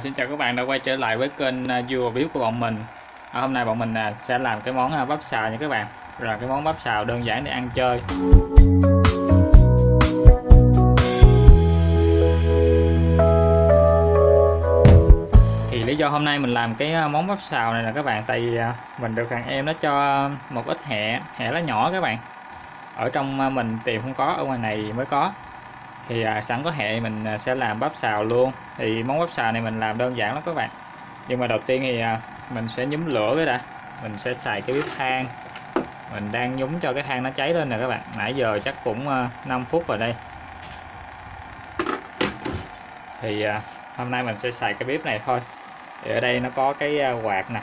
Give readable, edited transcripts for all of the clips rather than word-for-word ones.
Xin chào các bạn đã quay trở lại với kênh Zui Vào Bếp của bọn mình. Hôm nay bọn mình sẽ làm cái món bắp xào nha các bạn. Rồi cái món bắp xào đơn giản để ăn chơi. Thì lý do hôm nay mình làm cái món bắp xào này là các bạn, tại vì mình được thằng em nó cho một ít hẹ lá nhỏ các bạn. Ở trong mình tìm không có, ở ngoài này mới có. Thì sẵn có hẹ mình sẽ làm bắp xào luôn. Thì món bắp xào này mình làm đơn giản lắm các bạn. Nhưng mà đầu tiên thì mình sẽ nhúm lửa cái đã. Mình sẽ xài cái bếp than. Mình đang nhúng cho cái than nó cháy lên nè các bạn. Nãy giờ chắc cũng 5 phút rồi đây. Thì hôm nay mình sẽ xài cái bếp này thôi. Thì ở đây nó có cái quạt nè,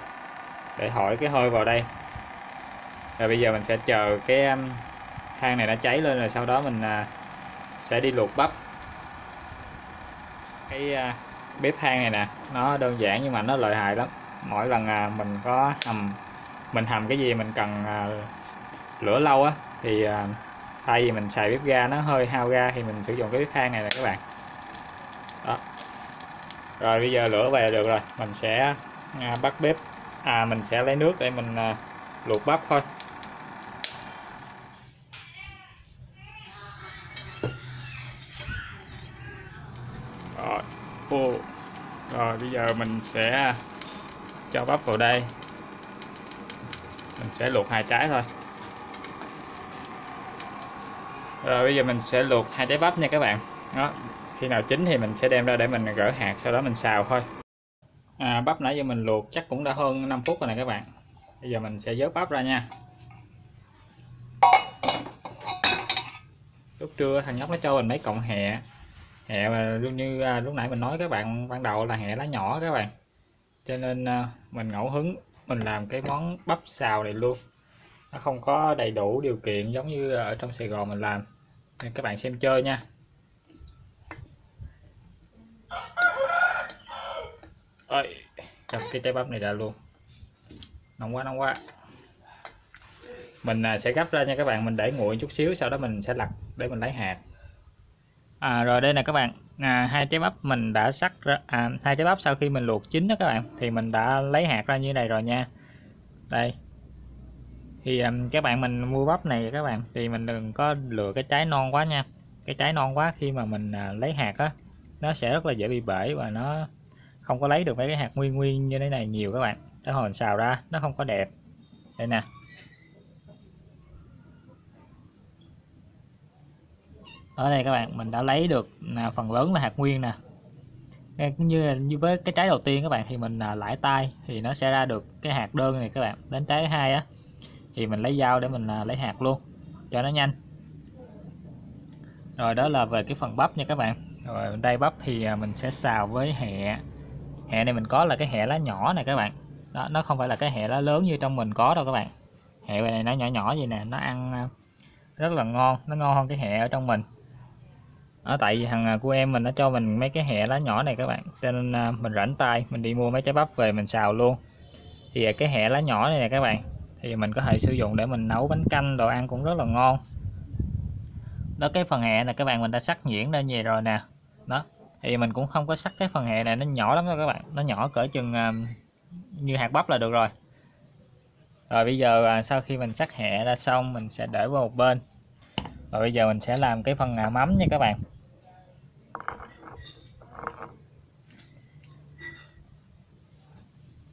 để thổi cái hơi vào đây. Rồi bây giờ mình sẽ chờ cái than này nó cháy lên, rồi sau đó mình sẽ đi luộc bắp. Cái bếp than này nè, nó đơn giản nhưng mà nó lợi hại lắm. Mỗi lần mình có hầm cái gì mình cần lửa lâu á, thì thay vì mình xài bếp ga nó hơi hao ga, thì mình sử dụng cái bếp than này nè các bạn. Đó. Rồi bây giờ lửa về được rồi, mình sẽ bắt bếp. Mình sẽ lấy nước để mình luộc bắp thôi. Rồi bây giờ mình sẽ cho bắp vào đây. Mình sẽ luộc hai trái thôi. Rồi bây giờ mình sẽ luộc hai trái bắp nha các bạn. Đó, khi nào chín thì mình sẽ đem ra để mình gỡ hạt, sau đó mình xào thôi. Bắp nãy giờ mình luộc chắc cũng đã hơn 5 phút rồi nè các bạn. Bây giờ mình sẽ vớt bắp ra nha. Lúc trưa thằng nhóc nó cho mình mấy cọng hẹ mà luôn, như lúc nãy mình nói các bạn, ban đầu là hẹ lá nhỏ các bạn, cho nên mình ngẫu hứng mình làm cái món bắp xào này luôn. Nó không có đầy đủ điều kiện giống như ở trong Sài Gòn mình làm, nên các bạn xem chơi nha. Ôi, chặt cái trái bắp này ra luôn, nóng quá nóng quá. Mình sẽ gấp ra nha các bạn, mình để nguội chút xíu, sau đó mình sẽ lặt để mình lấy hạt. Rồi đây nè các bạn, hai trái bắp mình đã xắt ra, hai trái bắp sau khi mình luộc chín đó các bạn, thì mình đã lấy hạt ra như này rồi nha. Đây, thì các bạn mình mua bắp này các bạn, thì mình đừng có lựa cái trái non quá nha. Cái trái non quá khi mà mình lấy hạt á, nó sẽ rất là dễ bị bể và nó không có lấy được mấy cái hạt nguyên như thế này nhiều các bạn. Tới hồi mình xào ra nó không có đẹp. Đây nè. Ở đây các bạn, mình đã lấy được phần lớn là hạt nguyên nè. Như với cái trái đầu tiên các bạn, thì mình lãi tay thì nó sẽ ra được cái hạt đơn này các bạn. Đến trái 2 á, thì mình lấy dao để mình lấy hạt luôn cho nó nhanh. Rồi đó là về cái phần bắp nha các bạn. Rồi đây bắp thì mình sẽ xào với hẹ. Hẹ này mình có là cái hẹ lá nhỏ này các bạn. Đó, nó không phải là cái hẹ lá lớn như trong mình có đâu các bạn. Hẹ này nó nhỏ nhỏ vậy nè, nó ăn rất là ngon, nó ngon hơn cái hẹ ở trong mình. Đó, tại vì thằng của em mình nó cho mình mấy cái hẹ lá nhỏ này các bạn, cho nên mình rảnh tay mình đi mua mấy trái bắp về mình xào luôn. Thì cái hẹ lá nhỏ này nè các bạn, thì mình có thể sử dụng để mình nấu bánh canh đồ ăn cũng rất là ngon. Đó, cái phần hẹ này các bạn mình đã sắc nhuyễn ra về rồi nè. Đó, thì mình cũng không có sắc cái phần hẹ này, nó nhỏ lắm đó các bạn, nó nhỏ cỡ chừng như hạt bắp là được rồi. Rồi bây giờ sau khi mình sắc hẹ ra xong, mình sẽ để vào một bên. Rồi bây giờ mình sẽ làm cái phần mắm nha các bạn.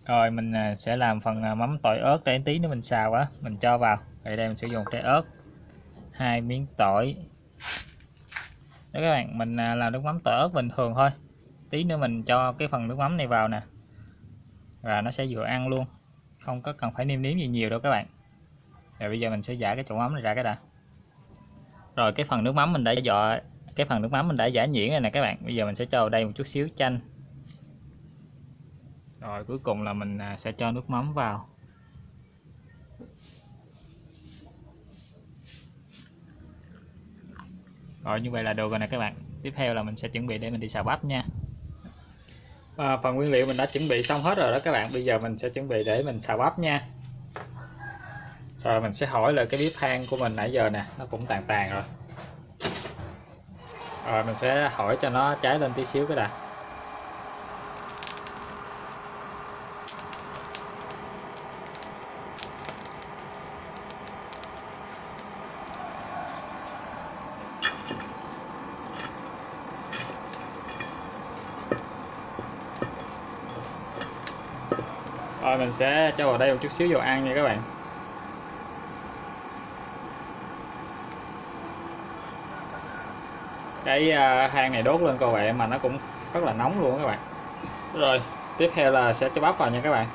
Rồi mình sẽ làm phần mắm tỏi ớt để tí nữa mình xào á, mình cho vào. Vậy đây mình sử dụng trái ớt, 2 miếng tỏi. Đó các bạn, mình làm nước mắm tỏi ớt bình thường thôi. Tí nữa mình cho cái phần nước mắm này vào nè. Và nó sẽ vừa ăn luôn, không có cần phải nêm nếm gì nhiều đâu các bạn. Rồi bây giờ mình sẽ giả cái chỗ mắm này ra cái đã. Rồi cái phần nước mắm mình đã giả nhuyễn này nè các bạn. Bây giờ mình sẽ cho vào đây một chút xíu chanh. Rồi cuối cùng là mình sẽ cho nước mắm vào. Rồi như vậy là được rồi nè các bạn. Tiếp theo là mình sẽ chuẩn bị để mình đi xào bắp nha. Phần nguyên liệu mình đã chuẩn bị xong hết rồi đó các bạn. Bây giờ mình sẽ chuẩn bị để mình xào bắp nha. Rồi mình sẽ hỏi là cái bếp than của mình nãy giờ nè, nó cũng tàn tàn rồi. Rồi mình sẽ hỏi cho nó cháy lên tí xíu cái đã. Rồi mình sẽ cho vào đây một chút xíu dầu ăn nha các bạn. Cái than này đốt lên các bạn mà nó cũng rất là nóng luôn các bạn. Rồi tiếp theo là sẽ cho bắp vào nha các bạn.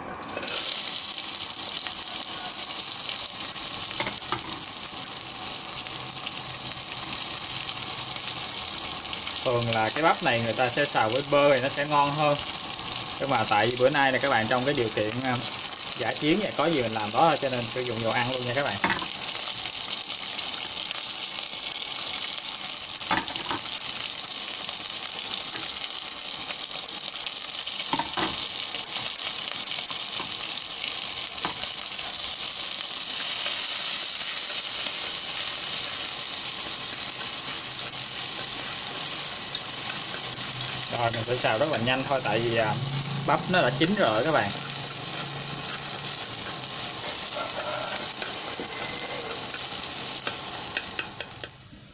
Thường là cái bắp này người ta sẽ xào với bơ thì nó sẽ ngon hơn, nhưng mà tại vì bữa nay là các bạn trong cái điều kiện giải chiến này có gì mình làm đó, cho nên sử dụng dầu ăn luôn nha các bạn. Rồi mình sẽ xào rất là nhanh thôi, tại vì bắp nó đã chín rồi các bạn.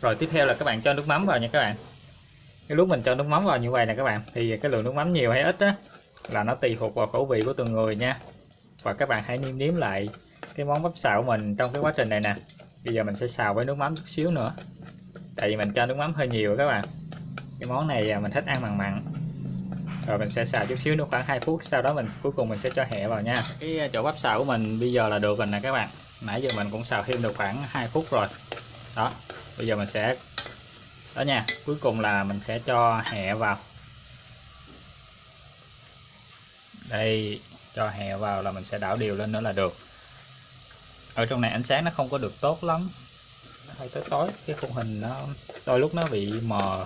Rồi tiếp theo là các bạn cho nước mắm vào nha các bạn. Cái lúc mình cho nước mắm vào như vậy nè các bạn, thì cái lượng nước mắm nhiều hay ít á là nó tùy thuộc vào khẩu vị của từng người nha. Và các bạn hãy nêm nếm lại cái món bắp xào của mình trong cái quá trình này nè. Bây giờ mình sẽ xào với nước mắm chút xíu nữa, tại vì mình cho nước mắm hơi nhiều các bạn. Cái món này mình thích ăn mặn mặn. Rồi mình sẽ xào chút xíu nữa khoảng 2 phút, sau đó cuối cùng mình sẽ cho hẹ vào nha. Cái chỗ bắp xào của mình bây giờ là được rồi nè các bạn. Nãy giờ mình cũng xào thêm được khoảng 2 phút rồi. Đó, bây giờ mình sẽ đó nha, cuối cùng là mình sẽ cho hẹ vào. Đây, cho hẹ vào là mình sẽ đảo đều lên nữa là được. Ở trong này ánh sáng nó không có được tốt lắm. Nó hơi tối tối, cái khung hình nó đôi lúc nó bị mờ.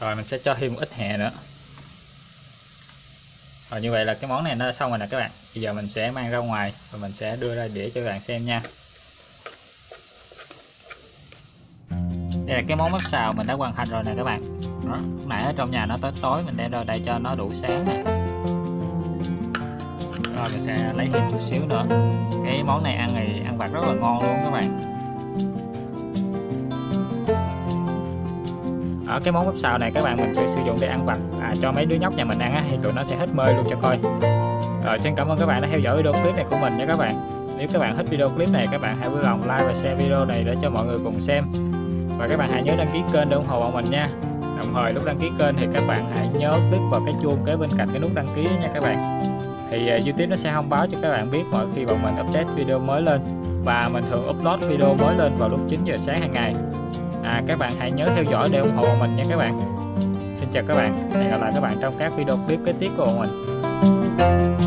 Rồi mình sẽ cho thêm một ít hẹ nữa. Rồi như vậy là cái món này nó xong rồi nè các bạn. Bây giờ mình sẽ mang ra ngoài và mình sẽ đưa ra đĩa cho các bạn xem nha. Đây là cái món bắp xào mình đã hoàn thành rồi nè các bạn. Đó, nãy ở trong nhà nó tối tối, mình đem ra đây cho nó đủ sáng này. Rồi mình sẽ lấy thêm chút xíu nữa. Cái món này ăn vặt rất là ngon luôn các bạn. Ở cái món bắp xào này các bạn mình sẽ sử dụng để ăn vặt cho mấy đứa nhóc nhà mình ăn á, thì tụi nó sẽ hết mê luôn cho coi. Rồi xin cảm ơn các bạn đã theo dõi video clip này của mình nha các bạn. Nếu các bạn thích video clip này, các bạn hãy vui lòng like và share video này để cho mọi người cùng xem. Và các bạn hãy nhớ đăng ký kênh để ủng hộ bọn mình nha. Đồng thời lúc đăng ký kênh thì các bạn hãy nhớ click vào cái chuông kế bên cạnh cái nút đăng ký nha các bạn. Thì YouTube nó sẽ thông báo cho các bạn biết mỗi khi bọn mình update video mới lên. Và mình thường upload video mới lên vào lúc 9 giờ sáng hàng ngày. Các bạn hãy nhớ theo dõi để ủng hộ bọn mình nha các bạn. Xin chào các bạn, hẹn gặp lại các bạn trong các video clip kế tiếp của bọn mình.